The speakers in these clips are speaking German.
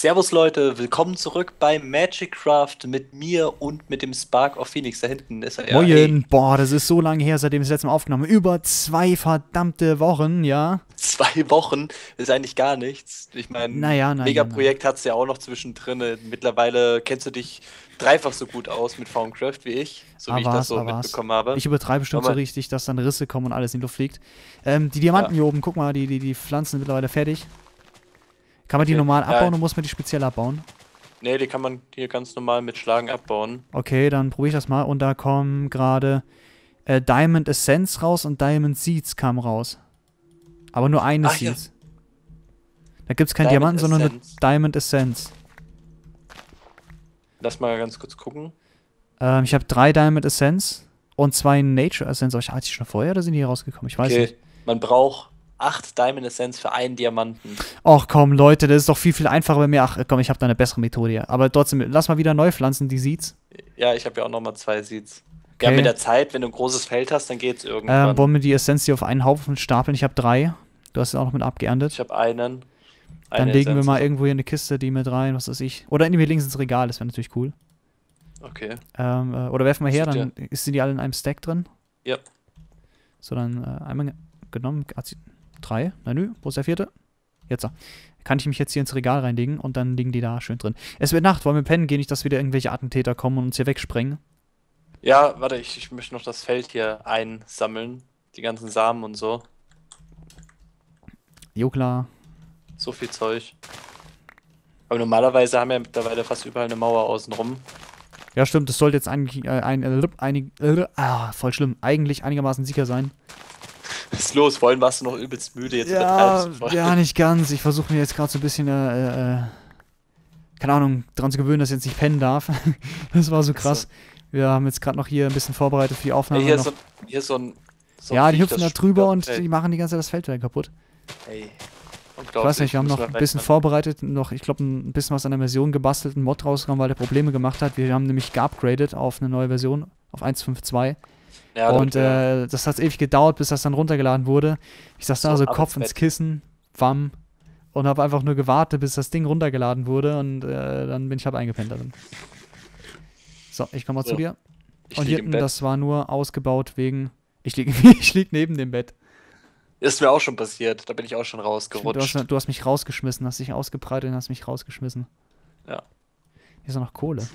Servus Leute, willkommen zurück bei Magic Craft mit mir und mit dem Spark of Phoenix. Da hinten ist er. Moin, boah, das ist so lange her, seitdem ich das letzte Mal aufgenommen habe. Über 2 verdammte Wochen, ja. 2 Wochen ist eigentlich gar nichts. Ich meine, Megaprojekt hat es ja auch noch zwischendrin. Mittlerweile kennst du dich dreifach so gut aus mit Farmcraft wie ich, so wie ich das so mitbekommen habe. Ich übertreibe bestimmt so richtig, dass dann Risse kommen und alles in die Luft fliegt. Die Diamanten hier oben, guck mal, die Pflanzen sind mittlerweile fertig. Kann man die normal abbauen oder muss man die speziell abbauen? Nee, die kann man hier ganz normal mit Schlagen abbauen. Okay, dann probiere ich das mal. Und da kommen gerade Diamond Essence raus und Diamond Seeds kam raus. Aber nur eine Seeds. Ja. Da gibt es keinen Diamanten, sondern eine Diamond Essence. Lass mal ganz kurz gucken. Ich habe 3 Diamond Essence und 2 Nature Essence. Aber hatte ich schon vorher oder sind die hier rausgekommen? Ich weiß nicht. Man braucht 8 Diamond Essence für 1 Diamanten. Ach komm, Leute, das ist doch viel, viel einfacher bei mir. Ach komm, ich habe da eine bessere Methode hier. Aber trotzdem, lass mal wieder neu pflanzen, die Seeds. Ja, ich habe ja auch nochmal 2 Seeds. Okay. Ja, mit der Zeit, wenn du ein großes Feld hast, dann geht's irgendwann. Wollen wir die Essenz hier auf einen Haufen stapeln? Ich habe 3. Du hast es auch noch mit abgeerntet. Ich habe einen. Dann legen wir mal irgendwo hier eine Kiste, die mit rein, was weiß ich. Oder in die wir links ins Regal, das wäre natürlich cool. Okay. Oder werfen wir her, dann sind die alle in einem Stack drin. Ja. So, dann einmal genommen. 3, na nö, wo ist der 4.? Jetzt da. Kann ich mich jetzt hier ins Regal reinlegen und dann liegen die da schön drin. Es wird Nacht, wollen wir pennen gehen, nicht, dass wieder irgendwelche Attentäter kommen und uns hier wegsprengen. Ja, warte, ich möchte noch das Feld hier einsammeln. Die ganzen Samen und so. Jo, klar. So viel Zeug. Aber normalerweise haben wir mittlerweile fast überall eine Mauer außenrum. Ja, stimmt, das sollte jetzt eigentlich einigermaßen sicher sein. Was ist los? Vorhin warst du noch übelst müde, jetzt übertreibst du. Ja, nicht ganz. Ich versuche mir jetzt gerade so ein bisschen, keine Ahnung, daran zu gewöhnen, dass ich jetzt nicht pennen darf. Das war so krass. Wir haben jetzt gerade noch hier ein bisschen vorbereitet für die Aufnahme. Hey, hier ist so ein ja, die hüpfen da drüber und die machen die ganze Zeit das Feld wieder kaputt. Ey, ich weiß nicht, wir haben noch ein bisschen vorbereitet, noch, ich glaube, ein bisschen was an der Version gebastelt, einen Mod rausgekommen, weil der Probleme gemacht hat. Wir haben nämlich geupgradet auf eine neue Version, auf 1.5.2. Ja, und das hat ewig gedauert, bis das dann runtergeladen wurde. Ich saß da so Kopf ins Kissen, wamm, und habe einfach nur gewartet, bis das Ding runtergeladen wurde und dann bin ich eingepennt darin. So, ich komme mal zu dir. Und hier hinten, das war nur ausgebaut wegen, ich lieg neben dem Bett. Ist mir auch schon passiert, da bin ich auch schon rausgerutscht. Stimmt, du hast mich rausgeschmissen, hast dich ausgebreitet und hast mich rausgeschmissen. Ja. Hier ist auch noch Kohle.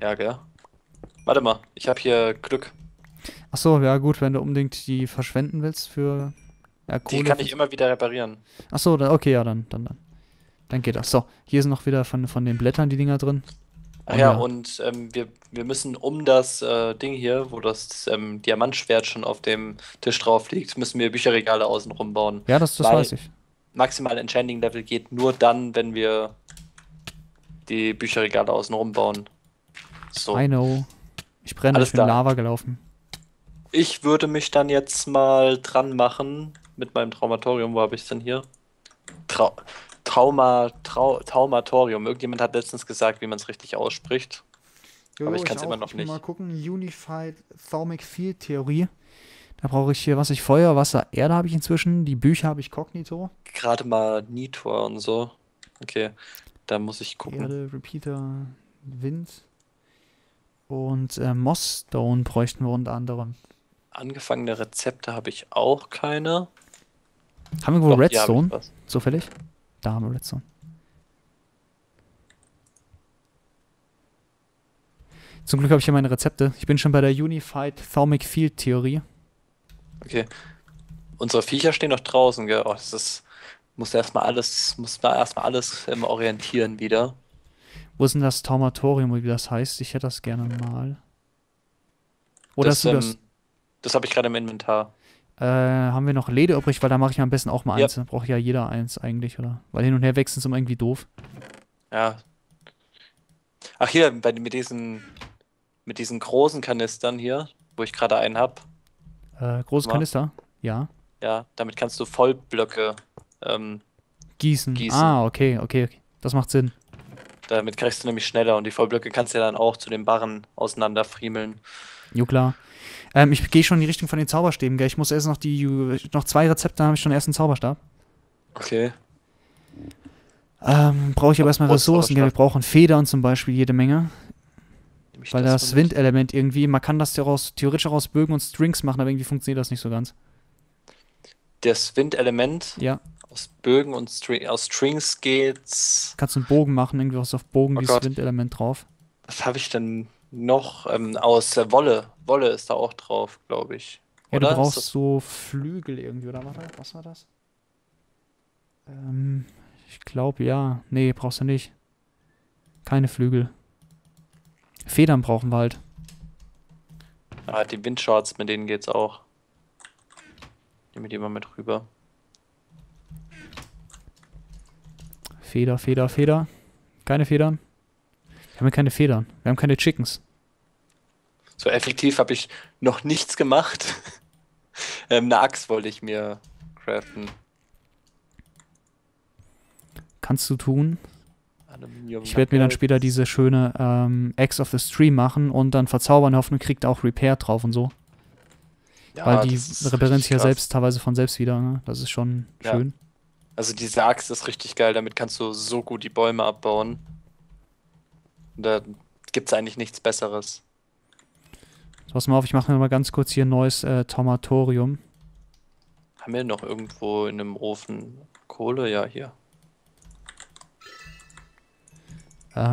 Ja, gell? Warte mal, ich habe hier Glück. Achso, ja gut, wenn du unbedingt die verschwenden willst für Kohle. Die kann ich immer wieder reparieren. Achso, okay, ja, dann geht das. So, hier sind noch wieder von den Blättern die Dinger drin. Ach ja, und wir müssen um das Ding hier, wo das Diamantschwert schon auf dem Tisch drauf liegt, müssen wir Bücherregale außen rum bauen. Ja, das weiß ich. Maximal Enchanting Level geht nur dann, wenn wir die Bücherregale außen rum bauen. So. I know. Ich brenne, ich bin in Lava gelaufen. Ich würde mich dann jetzt mal dran machen mit meinem Traumatorium. Wo habe ich es denn hier? Traumatorium. Irgendjemand hat letztens gesagt, wie man es richtig ausspricht. Jo, aber ich kann es immer noch nicht. Mal gucken, Unified Thaumic Field Theorie. Da brauche ich hier, was ich Feuer, Wasser, Erde habe ich inzwischen. Die Bücher habe ich Cognito. Gerade mal Nitor und so. Okay, da muss ich gucken. Erde, Repeater, Wind. Und Mossstone bräuchten wir unter anderem. Angefangene Rezepte habe ich auch keine. Haben wir irgendwo Redstone? Hab zufällig? Da haben wir Redstone. Zum Glück habe ich hier meine Rezepte. Ich bin schon bei der Unified Thaumic Field Theorie. Okay. Unsere Viecher stehen noch draußen, gell? Oh, muss erstmal alles orientieren wieder. Wo ist denn das Traumatorium, wie das heißt? Ich hätte das gerne mal. Oder hast du das? Das habe ich gerade im Inventar. Haben wir noch Leder übrig? Weil da mache ich am besten auch mal eins. Da braucht ja jeder eins eigentlich, oder? Weil hin und her wechseln ist immer irgendwie doof. Ja. Ach hier, mit diesen großen Kanistern hier, wo ich gerade einen habe. Große Kanister? Ja. Ja, damit kannst du Vollblöcke gießen. Ah, okay. Das macht Sinn. Damit kriegst du nämlich schneller und die Vollblöcke kannst du ja dann auch zu den Barren auseinanderfriemeln. Jo, klar. Ich gehe schon in die Richtung von den Zauberstäben, gell? Ich muss erst noch 2 Rezepte, dann habe ich schon erst einen Zauberstab. Okay. Brauche ich aber erstmal Ressourcen. Wir brauchen Federn zum Beispiel jede Menge. Weil das Windelement irgendwie, man kann das theoretisch auch aus Bögen und Strings machen, aber irgendwie funktioniert das nicht so ganz. Das Windelement? Ja. Aus Bögen und Strings geht's... Kannst du einen Bogen machen, irgendwie was auf Bogen, dieses Windelement drauf. Was habe ich denn noch? Aus Wolle. Wolle ist da auch drauf, glaube ich. Ja, oder? Du brauchst so Flügel irgendwie, oder was war das? Ich glaube, ja. Nee, brauchst du nicht. Keine Flügel. Federn brauchen wir halt. Ah, die Windshorts, mit denen geht's auch. Nehmen wir die mal mit rüber. Feder, Feder, Feder. Keine Federn. Wir haben ja keine Federn. Wir haben keine Chickens. So effektiv habe ich noch nichts gemacht. Eine Axt wollte ich mir craften. Kannst du tun. Ich werde mir dann später diese schöne Eggs of the Stream machen und dann verzaubern, hoffen, kriegt auch Repair drauf und so. Ja, weil die reparieren sich ja selbst teilweise von selbst wieder, ne? Das ist schon schön. Also diese Axt ist richtig geil, damit kannst du so gut die Bäume abbauen. Und da gibt es eigentlich nichts Besseres. So, pass mal auf, ich mache mir mal ganz kurz hier ein neues Tomatorium. Haben wir noch irgendwo in einem Ofen Kohle? Ja, hier.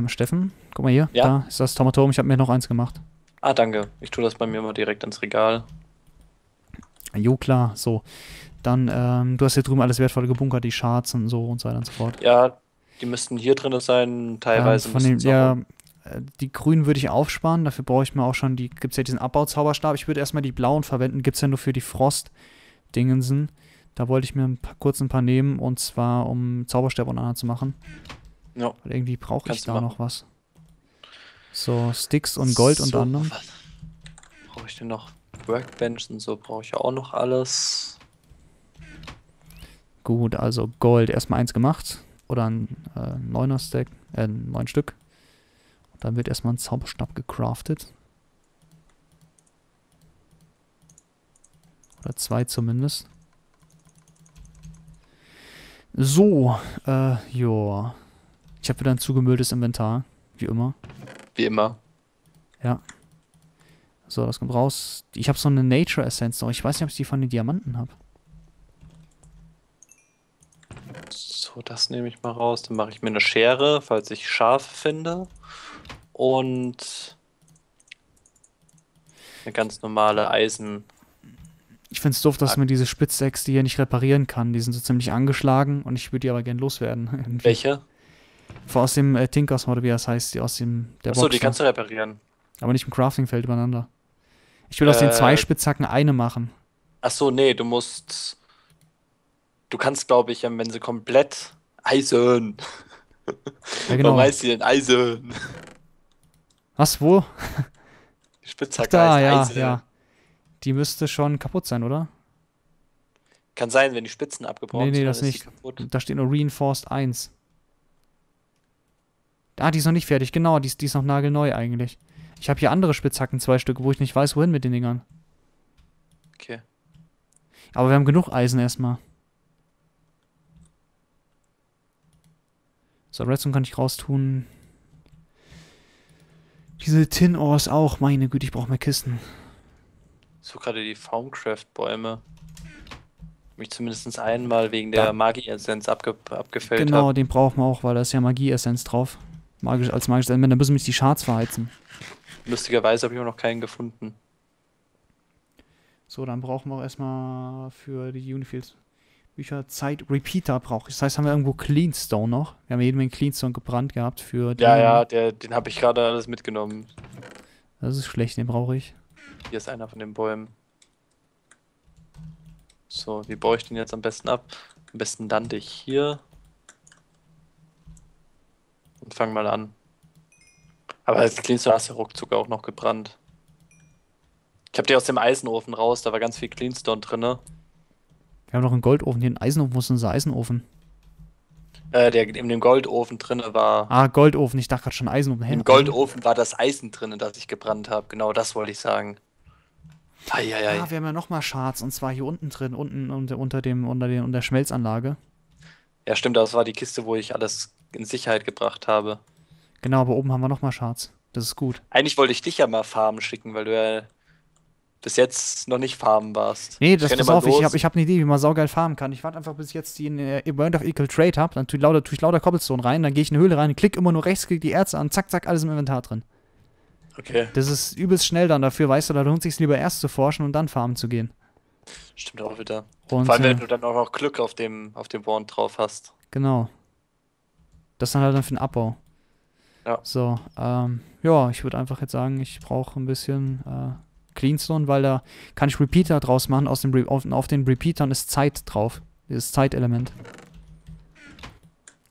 Steffen, guck mal hier, da ist das Tomatorium, ich habe mir noch eins gemacht. Ah, danke. Ich tue das bei mir mal direkt ins Regal. Jo, klar, so. Dann, du hast hier drüben alles wertvolle gebunkert, die Shards und so und so fort. Ja, die müssten hier drin sein, teilweise die grünen würde ich aufsparen, dafür brauche ich mir auch schon, gibt es ja diesen Abbauzauberstab. Ich würde erstmal die blauen verwenden, gibt es ja nur für die Frost-Dingensen. Da wollte ich mir kurz ein paar nehmen, und zwar um Zauberstab und anderen zu machen. Ja. Weil irgendwie brauche ich da noch was. So, Sticks und Gold und anderem. Brauche ich denn noch Workbench und so? Brauche ich ja auch noch alles. Gut, also Gold. Erstmal eins gemacht. Oder ein 9er-Stack. 9 Stück. Und dann wird erstmal ein Zauberstab gecraftet. Oder 2 zumindest. So, joa. Ich habe wieder ein zugemülltes Inventar, wie immer. Wie immer. Ja. So, das kommt raus. Ich habe so eine Nature Essence noch. Ich weiß nicht, ob ich die von den Diamanten habe. So, das nehme ich mal raus. Dann mache ich mir eine Schere, falls ich Schafe finde. Und eine ganz normale Eisen. Ich finde es doof, dass man diese Spitzäxte hier nicht reparieren kann. Die sind so ziemlich angeschlagen und ich würde die aber gern loswerden. Irgendwie. Welche? Aus dem Tinkers, oder wie das heißt, aus dem der Box. Achso, die kannst du reparieren. Aber nicht im Craftingfeld übereinander. Ich will aus den 2 Spitzhacken eine machen. Achso, nee, du musst. Du kannst, glaube ich, wenn sie komplett Eisen. Ja, genau. Warum heißt die denn Eisen? Was, wo? Die Spitzhacke heißt Eisen. Ja. Die müsste schon kaputt sein, oder? Kann sein, wenn die Spitzen abgebrochen sind. Nee, das nicht. Da steht nur Reinforced 1. Ah, die ist noch nicht fertig, genau, die ist noch nagelneu eigentlich. Ich habe hier andere Spitzhacken, 2 Stück, wo ich nicht weiß, wohin mit den Dingern. Okay. Aber wir haben genug Eisen erstmal. So, Redstone kann ich raustun. Diese Tin Ores auch, meine Güte, ich brauche mehr Kisten. Ich suche gerade die Farmcraft-Bäume. Mich zumindest einmal wegen der Magie-Essenz abgefällt habe. Genau, den brauchen wir auch, weil da ist ja Magie-Essenz drauf. Als magisches Element, da müssen wir jetzt die Shards verheizen. Lustigerweise habe ich auch noch keinen gefunden. So, dann brauchen wir auch erstmal für die Unifield Bücher Zeit. Repeater brauche ich. Das heißt, haben wir irgendwo Cleanstone noch? Wir haben jede Menge Cleanstone gebrannt gehabt für den. Ja, ja, den habe ich gerade alles mitgenommen. Das ist schlecht, den brauche ich. Hier ist einer von den Bäumen. So, wie baue ich den jetzt am besten ab? Am besten lande ich hier. Und fang mal an. Aber als Cleanstone hast du ruckzuck auch noch gebrannt. Ich habe die aus dem Eisenofen raus, da war ganz viel Cleanstone drin. Wir haben noch einen Goldofen hier. Ein Eisenofen, wo ist unser Eisenofen? Der in dem Goldofen drin war. Ah, Goldofen, ich dachte gerade schon Eisenofen. Im Goldofen war das Eisen drin, das ich gebrannt habe. Genau, das wollte ich sagen. Eieiei. Ah, wir haben ja nochmal Shards und zwar hier unten drin, unter der Schmelzanlage. Ja, stimmt, das war die Kiste, wo ich alles in Sicherheit gebracht habe. Genau, aber oben haben wir nochmal Shards. Das ist gut. Eigentlich wollte ich dich ja mal farmen schicken, weil du ja bis jetzt noch nicht farmen warst. Nee, das ist auf. Ich hab eine Idee, wie man saugeil farmen kann. Ich warte einfach, bis ich jetzt die Wound of Equal Trade habe. Dann tue ich lauter Cobblestone rein, dann gehe ich in eine Höhle rein, klick immer nur rechts, klick die Erze an, zack, zack, alles im Inventar drin. Okay. Das ist übelst schnell dann dafür, weißt du, da lohnt es sich lieber erst zu forschen und dann farmen zu gehen. Stimmt auch wieder. Und vor allem, wenn du dann auch noch Glück auf dem Wand drauf hast. Genau. Das dann halt dann für den Abbau. Ja. So, ja, ich würde einfach jetzt sagen, ich brauche ein bisschen Cleanstone, weil da kann ich Repeater draus machen. Auf den Repeatern ist Zeit drauf. Dieses Zeitelement.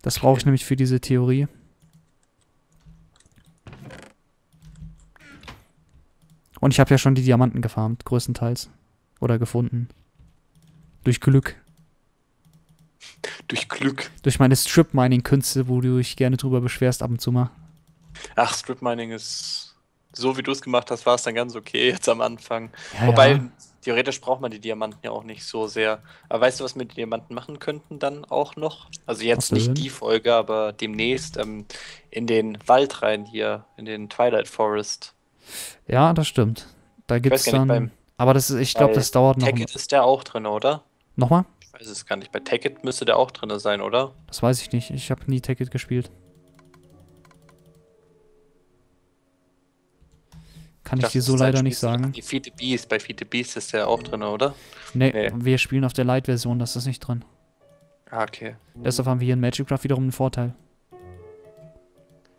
Das brauche ich nämlich für diese Theorie. Und ich habe ja schon die Diamanten gefarmt, größtenteils. Oder gefunden. Durch Glück. Durch Glück. Durch meine Strip-Mining-Künste, wo du dich gerne drüber beschwerst ab und zu mal. Ach, Strip-Mining ist... So wie du es gemacht hast, war es dann ganz okay jetzt am Anfang. Ja, wobei, ja, theoretisch braucht man die Diamanten ja auch nicht so sehr. Aber weißt du, was wir mit Diamanten machen könnten dann auch noch? Also jetzt nicht die Folge, aber demnächst in den Wald rein hier, in den Twilight Forest. Ja, das stimmt. Da gibt es dann... aber das ist, ich glaube, das dauert noch... Tekkit ist der auch drin, oder? Nochmal? Ich weiß es gar nicht. Bei Tekkit müsste der auch drin sein, oder? Das weiß ich nicht. Ich habe nie Tekkit gespielt. Kann ich dir so leider nicht sagen. Feed the Beast. Bei Feed the Beast ist der auch drin, oder? Nee, wir spielen auf der Light-Version. Das ist nicht drin. Ah, okay. Deshalb haben wir hier in Magic Craft wiederum einen Vorteil.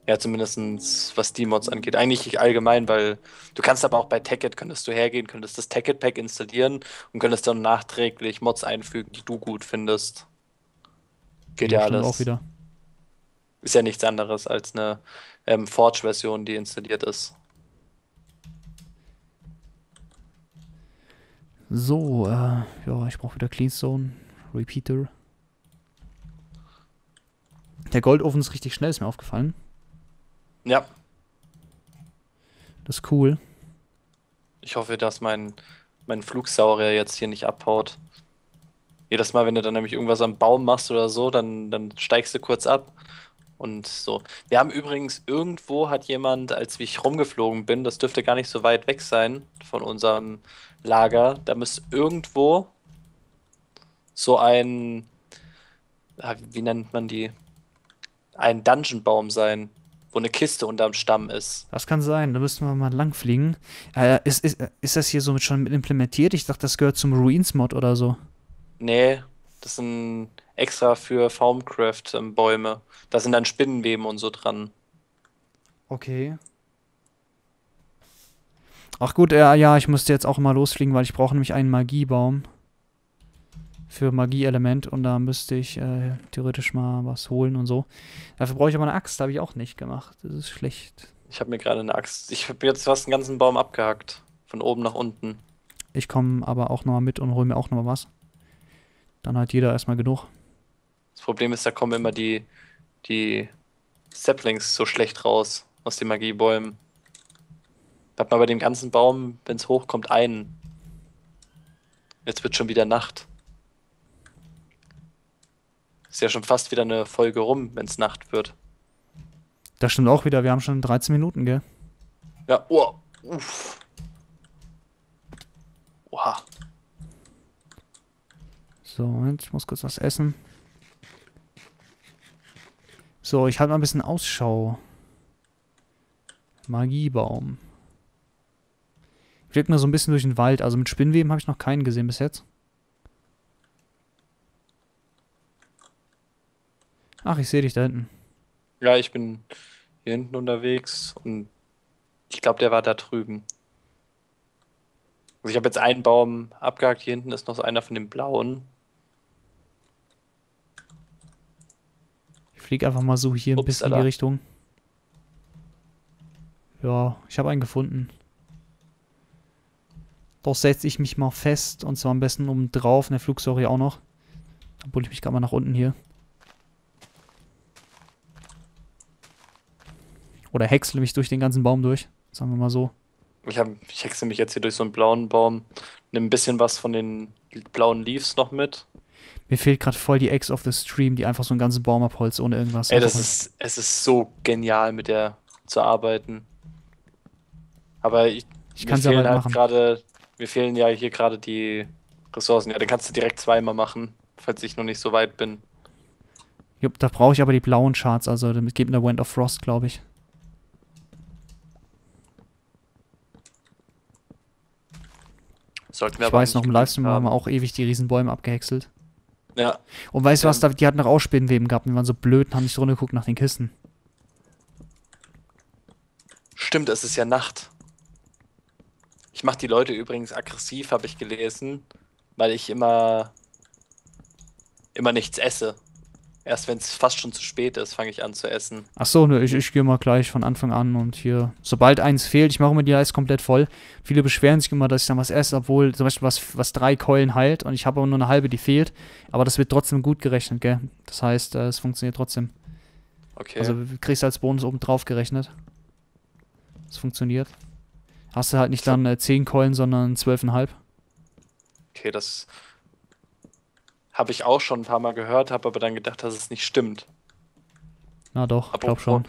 Ja, zumindest was die Mods angeht. Eigentlich allgemein, weil du kannst aber auch bei Tekkit, könntest du hergehen, könntest das Tekkit-Pack installieren und könntest dann nachträglich Mods einfügen, die du gut findest. Geht ja alles. Auch wieder. Ist ja nichts anderes als eine Forge-Version, die installiert ist. So, ja, ich brauche wieder Cleanstone, Repeater. Der Goldofen ist richtig schnell, ist mir aufgefallen. Ja. Das ist cool. Ich hoffe, dass mein Flugsaurier jetzt hier nicht abhaut. Jedes Mal, wenn du dann nämlich irgendwas am Baum machst oder so, dann steigst du kurz ab. Und so. Wir haben übrigens, irgendwo hat jemand, als ich rumgeflogen bin, das dürfte gar nicht so weit weg sein von unserem Lager, da müsste irgendwo so ein, wie nennt man die? Ein Dungeon-Baum sein, wo eine Kiste unterm Stamm ist. Das kann sein, da müssten wir mal lang fliegen. Ist das hier so schon mit implementiert? Ich dachte, das gehört zum Ruins-Mod oder so. Nee, das sind extra für Farmcraft Bäume. Da sind dann Spinnenweben und so dran. Okay. Ach gut, ja, ich musste jetzt auch mal losfliegen, weil ich brauche nämlich einen Magiebaum. Für Magie-Element und da müsste ich theoretisch mal was holen und so. Dafür brauche ich aber eine Axt, habe ich auch nicht gemacht. Das ist schlecht. Ich habe mir gerade eine Axt. Ich habe jetzt fast den ganzen Baum abgehackt. Von oben nach unten. Ich komme aber auch nochmal mit und hole mir auch nochmal was. Dann hat jeder erstmal genug. Das Problem ist, da kommen immer die Saplings so schlecht raus aus den Magiebäumen. Da hat man bei dem ganzen Baum, wenn es hochkommt, einen. Jetzt wird schon wieder Nacht. Ist ja schon fast wieder eine Folge rum, wenn es Nacht wird. Das stimmt auch wieder. Wir haben schon 13 Minuten, gell? Ja, oh, uff. Oha. So, jetzt muss ich kurz was essen. So, ich halte mal ein bisschen Ausschau. Magiebaum. Ich fliege mal so ein bisschen durch den Wald. Also mit Spinnweben habe ich noch keinen gesehen bis jetzt. Ach, ich sehe dich da hinten. Ja, ich bin hier hinten unterwegs und ich glaube, der war da drüben. Also ich habe jetzt einen Baum abgehakt, hier hinten ist noch einer von den blauen. Ich fliege einfach mal so hier ein bisschen in die Richtung. Ja, ich habe einen gefunden. Doch setze ich mich mal fest und zwar am besten oben drauf, in der Flugsäure auch noch. Dann bulle ich mich gerade mal nach unten hier. Oder häcksle mich durch den ganzen Baum durch. Sagen wir mal so. Ich häcksle mich jetzt hier durch so einen blauen Baum. Nimm ein bisschen was von den blauen Leaves noch mit. Mir fehlt gerade voll die Eggs of the Stream, die einfach so einen ganzen Baum abholzt ohne irgendwas. Ey, das ist, es ist so genial, mit der zu arbeiten. Aber ich kann es ja halt gerade. Mir fehlen ja hier gerade die Ressourcen. Ja, dann kannst du direkt zweimal machen, falls ich noch nicht so weit bin. Jupp, da brauche ich aber die blauen Charts, also damit geht mir der Wand of Frost, glaube ich. Sollten wir ich weiß noch, im Livestream haben wir auch ewig die Riesenbäume abgehäckselt. Ja. Und weißt du was, die hatten noch auch Spinnenweben gehabt, die waren so blöd und haben nicht drunter geguckt nach den Kisten. Stimmt, es ist ja Nacht. Ich mache die Leute übrigens aggressiv, habe ich gelesen, weil ich immer nichts esse. Erst wenn es fast schon zu spät ist, fange ich an zu essen. Achso, ne, ich gehe mal gleich von Anfang an und hier, sobald eins fehlt, ich mache immer die Leiste komplett voll. Viele beschweren sich immer, dass ich dann was esse, obwohl zum Beispiel was 3 Keulen heilt und ich habe aber nur eine halbe, die fehlt. Aber das wird trotzdem gut gerechnet, gell? Das heißt, es funktioniert trotzdem. Okay. Also kriegst du als Bonus oben drauf gerechnet. Das funktioniert. Hast du halt nicht dann 10 Keulen, sondern 12,5. Okay, das... Habe ich auch schon ein paar Mal gehört, habe aber dann gedacht, dass es nicht stimmt. Na doch, ich glaube schon.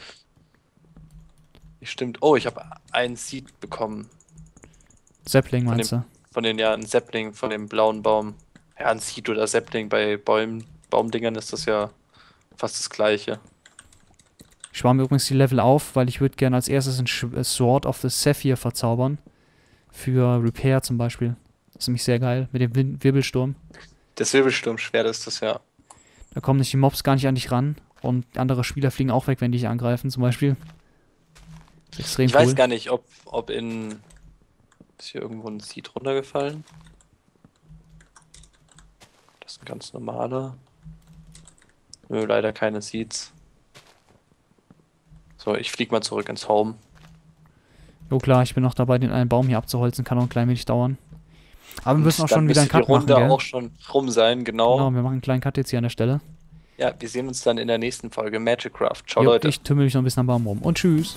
Nicht stimmt. Oh, ich habe einen Seed bekommen. Sapling meinst du? Ja, ein Sapling von dem blauen Baum. Ja, ein Seed oder Sapling bei Baumdingern ist das ja fast das gleiche. Ich spare mir übrigens die Level auf, weil ich würde gerne als erstes ein Sword of the Saphir verzaubern. Für Repair zum Beispiel. Das ist nämlich sehr geil, mit dem Wirbelsturm. Der Silbelsturmschwert ist das, ja. Da kommen nicht die Mobs gar nicht an dich ran und andere Spieler fliegen auch weg, wenn die dich angreifen, zum Beispiel. Das ist extrem cool. Ich weiß gar nicht, ob in... Ist hier irgendwo ein Seed runtergefallen? Das ist ein ganz normaler. Nö, leider keine Seeds. So, ich flieg mal zurück ins Home. Jo klar, ich bin noch dabei, den einen Baum hier abzuholzen, kann auch ein klein wenig dauern. Aber wir müssen auch schon wieder einen Cut machen, gell? Auch schon rum sein, genau. Genau, wir machen einen kleinen Cut jetzt hier an der Stelle. Ja, wir sehen uns dann in der nächsten Folge Magic Craft. Ciao, Leute. Ich tümmel mich noch ein bisschen am Baum rum. Und tschüss.